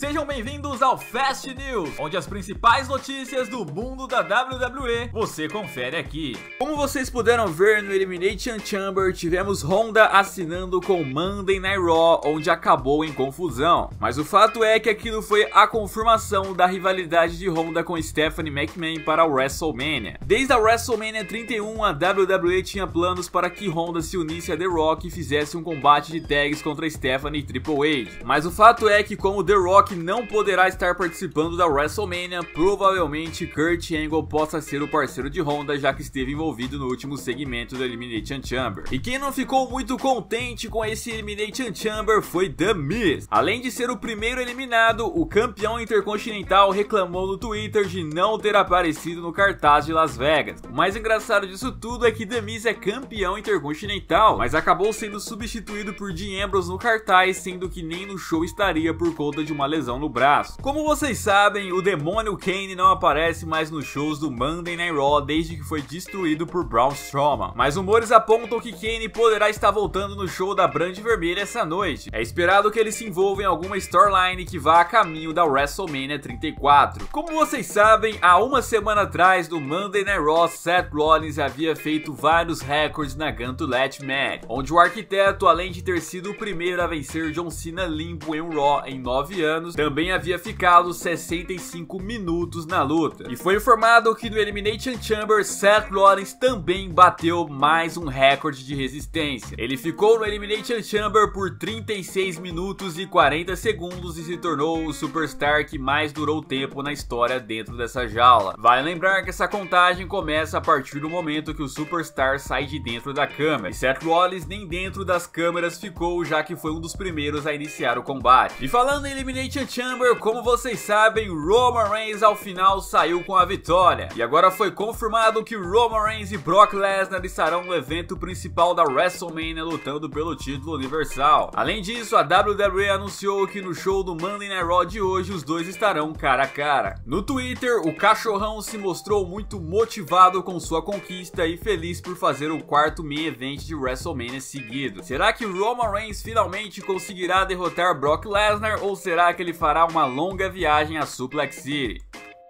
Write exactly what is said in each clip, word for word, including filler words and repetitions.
Sejam bem-vindos ao Fast News, onde as principais notícias do mundo da W W E você confere aqui. Como vocês puderam ver no Elimination Chamber, tivemos Ronda assinando com Monday Night Raw, onde acabou em confusão. Mas o fato é que aquilo foi a confirmação da rivalidade de Ronda com Stephanie McMahon para a Wrestlemania. Desde a Wrestlemania trinta e um, a W W E tinha planos para que Ronda se unisse a The Rock e fizesse um combate de tags contra Stephanie e Triple H. Mas o fato é que, como The Rock que não poderá estar participando da WrestleMania, provavelmente Kurt Angle possa ser o parceiro de Ronda, já que esteve envolvido no último segmento do Elimination Chamber. E quem não ficou muito contente com esse Elimination Chamber foi The Miz. Além de ser o primeiro eliminado, o campeão intercontinental reclamou no Twitter de não ter aparecido no cartaz de Las Vegas. O mais engraçado disso tudo é que The Miz é campeão intercontinental, mas acabou sendo substituído por Dean Ambrose no cartaz, sendo que nem no show estaria por conta de uma lesão no braço. Como vocês sabem, o demônio Kane não aparece mais nos shows do Monday Night Raw desde que foi destruído por Braun Strowman, mas rumores apontam que Kane poderá estar voltando no show da Brand Vermelha essa noite. É esperado que ele se envolva em alguma storyline que vá a caminho da WrestleMania trinta e quatro. Como vocês sabem, há uma semana atrás do Monday Night Raw, Seth Rollins havia feito vários recordes na Gauntlet Match, onde o arquiteto, além de ter sido o primeiro a vencer John Cena limpo em um Raw em nove anos, também havia ficado sessenta e cinco minutos na luta. E foi informado que no Elimination Chamber, Seth Rollins também bateu mais um recorde de resistência. Ele ficou no Elimination Chamber por trinta e seis minutos e quarenta segundos e se tornou o superstar que mais durou tempo na história dentro dessa jaula. Vale lembrar que essa contagem começa a partir do momento que o superstar sai de dentro da câmera. E Seth Rollins nem dentro das câmeras ficou, já que foi um dos primeiros a iniciar o combate. E falando em Elimination Chamber, como vocês sabem, Roman Reigns ao final saiu com a vitória. E agora foi confirmado que Roman Reigns e Brock Lesnar estarão no evento principal da WrestleMania lutando pelo título universal. Além disso, a W W E anunciou que no show do Monday Night Raw de hoje os dois estarão cara a cara. No Twitter, o cachorrão se mostrou muito motivado com sua conquista e feliz por fazer o quarto main event de WrestleMania seguido. Será que Roman Reigns finalmente conseguirá derrotar Brock Lesnar ou será que ele fará uma longa viagem a Suplex City?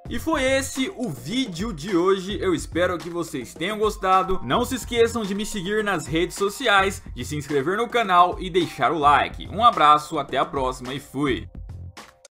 E foi esse o vídeo de hoje, eu espero que vocês tenham gostado. Não se esqueçam de me seguir nas redes sociais, de se inscrever no canal e deixar o like. Um abraço, até a próxima e fui!